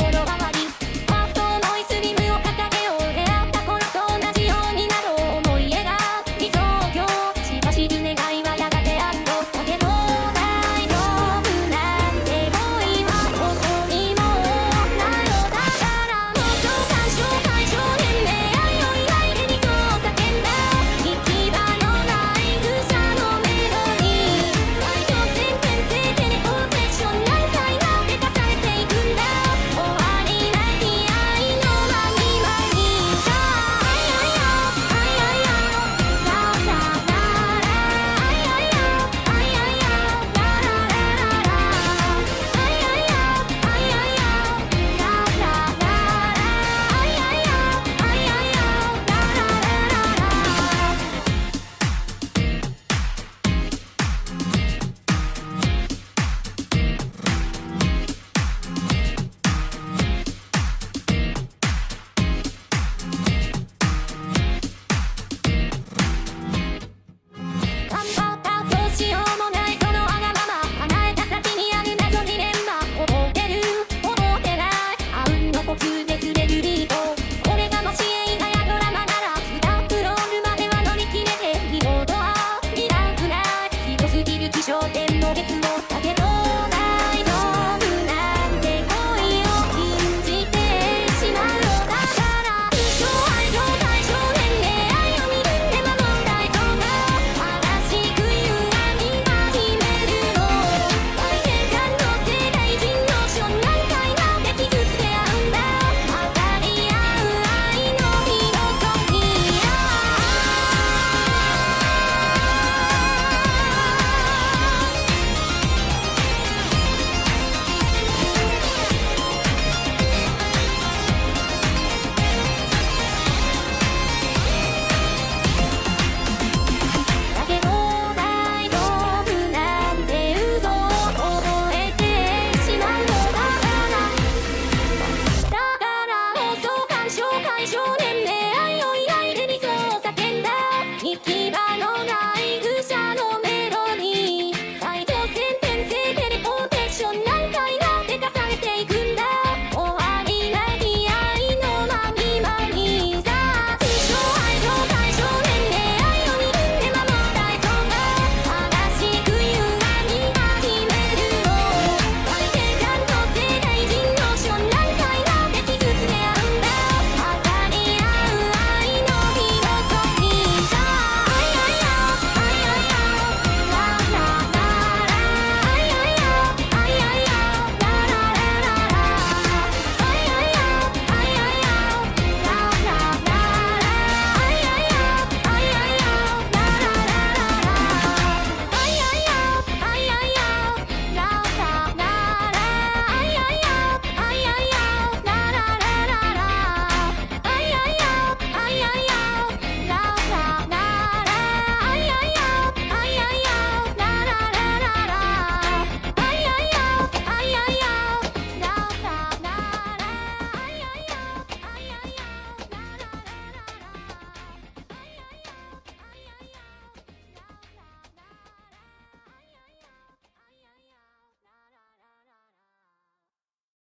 pero